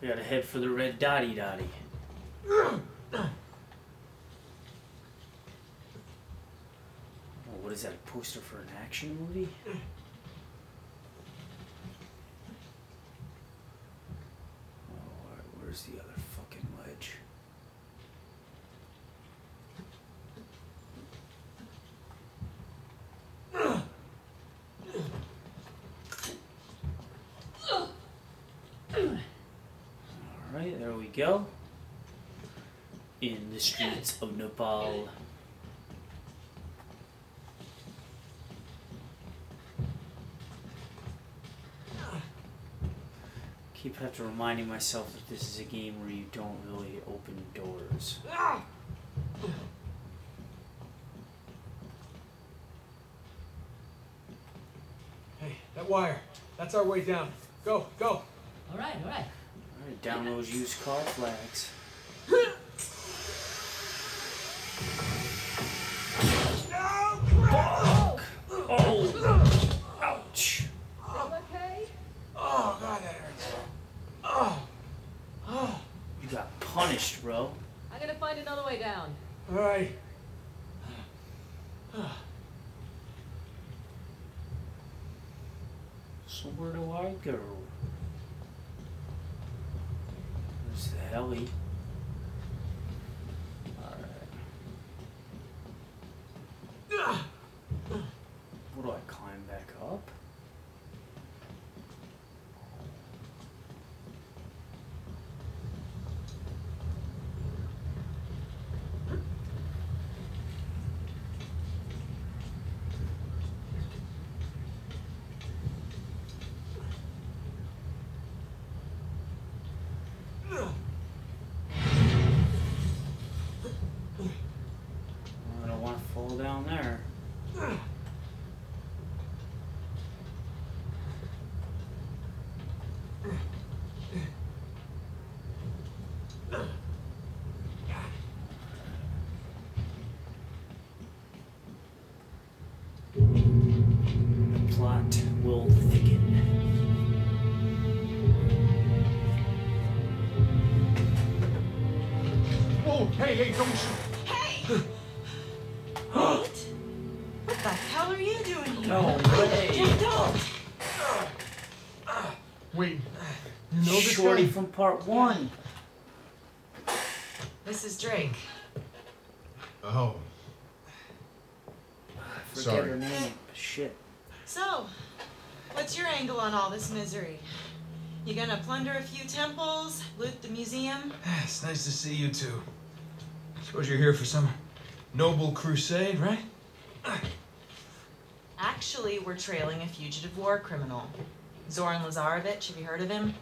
We gotta head for the red dotty. Oh, what is that, a poster for an action movie? Where's the other fucking ledge? Alright, there we go. In the streets of Nepal. I keep have to reminding myself that this is a game where you don't really open doors. Hey, that wire. That's our way down. Go, go. All right, down those used car flags. Bro, I'm gonna find another way down. All right. So where do I go? Where's the heli? All right. What do I climb back up? Hey, don't shoot! Hey! What? What the hell are you doing here? No way! Just don't! Wait, you know this guy from part one. This is Drake. Oh. Sorry. Forget her name. Shit. So, what's your angle on all this misery? You gonna plunder a few temples, loot the museum? It's nice to see you two. Suppose you're here for some noble crusade, right? Actually, we're trailing a fugitive war criminal. Zoran Lazarevich, have you heard of him?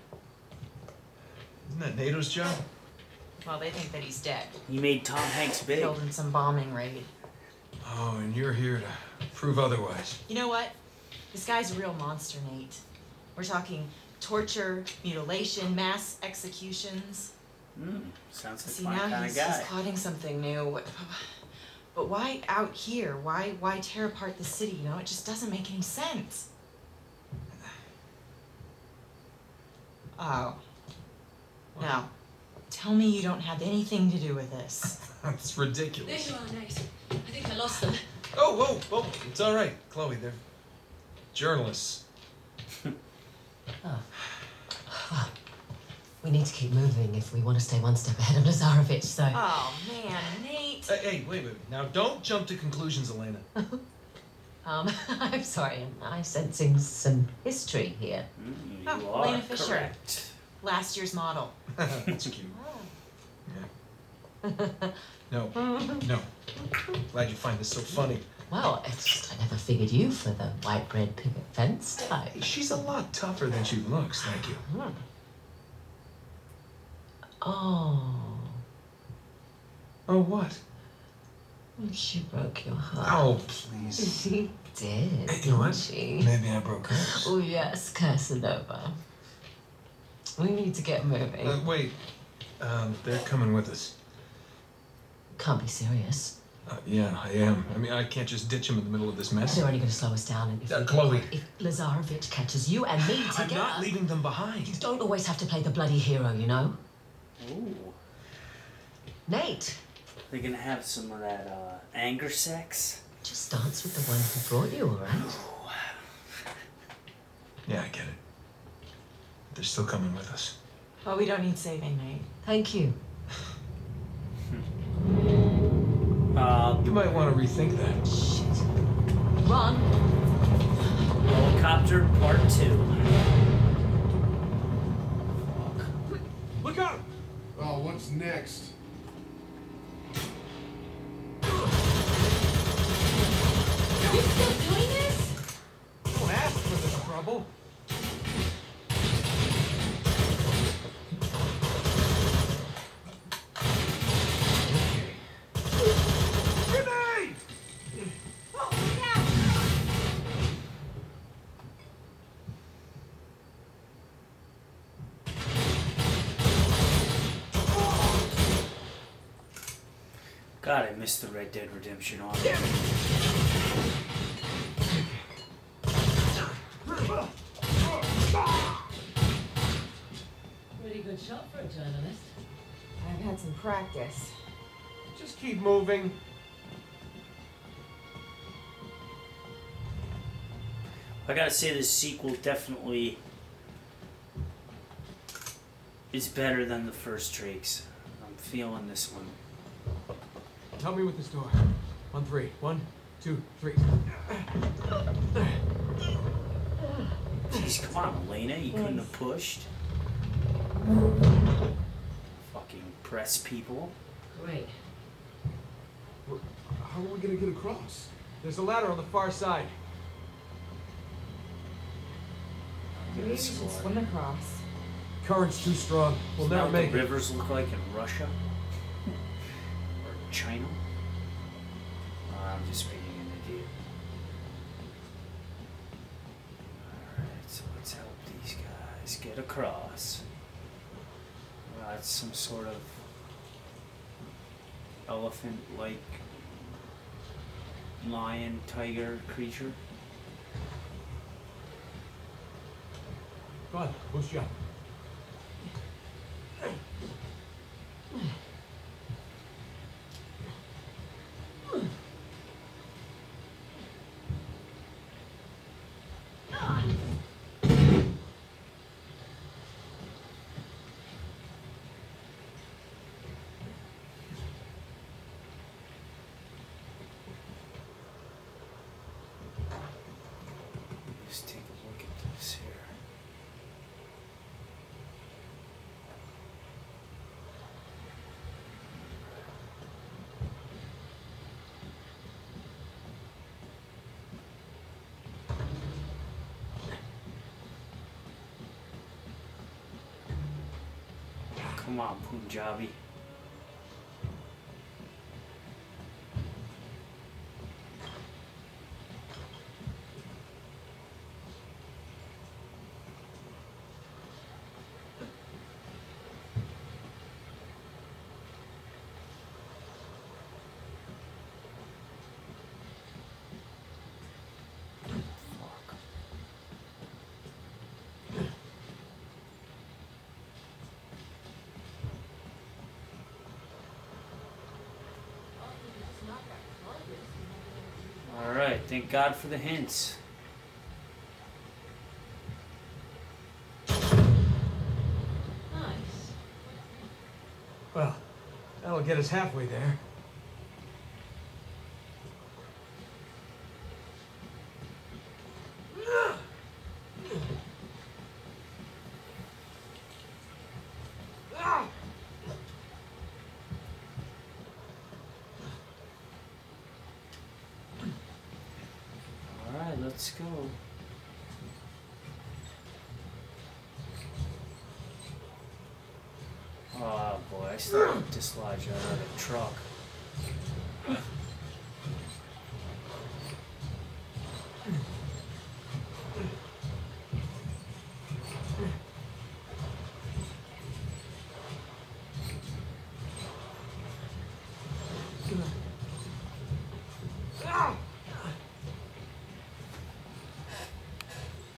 Isn't that NATO's job? Well, they think that he's dead. He made Tom Hanks big. Killed in some bombing raid. Oh, and you're here to prove otherwise. You know what? This guy's a real monster, Nate. We're talking torture, mutilation, mass executions. Sounds like my kind of guy. He's plotting something new. But why out here? Why tear apart the city? You know, it just doesn't make any sense. Oh. What? Now, tell me you don't have anything to do with this. That's ridiculous. There you are, Nate. I think I lost them. Oh, whoa, whoa. It's all right, Chloe. They're journalists. Oh. We need to keep moving if we want to stay one step ahead of Lazarevich, so... Oh, man, Nate! Hey, wait. Now, don't jump to conclusions, Elena. I'm sorry. I'm sensing some history here. You are Elena Fisher. Correct. Last year's model. That's cute. Yeah. No. Glad you find this so funny. Well, it's just I never figured you for the white bread picket fence type. Hey, she's a lot tougher than she looks, thank you. Oh, what? She broke your heart. Oh, please. She did, didn't she? Maybe I broke hers. Oh, yes, Casanova. We need to get moving. Wait. They're coming with us. Can't be serious. Yeah, I am. I mean, I can't just ditch him in the middle of this mess. They're only going to slow us down. Chloe. If Lazarevich catches you and me together... I'm not leaving them behind. You don't always have to play the bloody hero, you know? Ooh. Nate. They're going to have some of that anger sex? Just dance with the one who brought you, all right? Yeah, I get it. But they're still coming with us. Well, we don't need saving, Nate. Thank you. You might want to rethink that. Shit. Run. Helicopter Part 2. Fuck. Look out! Oh, what's next? Are we still doing this? Don't ask for this trouble. God, I missed the Red Dead Redemption on it. Pretty good shot for a journalist. I've had some practice. Just keep moving. I gotta say, this sequel definitely is better than the first Drake's. I'm feeling this one. Help me with this door. 1, 3. 1, 2, 3. Jeez, come on, Elena. You couldn't have pushed. Fucking press people. Great. How are we gonna get across? There's a ladder on the far side. Maybe we should swim across. Current's too strong. We'll never make it. What rivers look like in Russia? China? I'm just being an idiot. Alright, so let's help these guys get across. That's some sort of elephant like lion, tiger creature. Go on, push up. Come on, Punjabi. Thank God for the hints. Nice. Well, that'll get us halfway there. Let's go. Oh boy, I still dislodged out of the truck.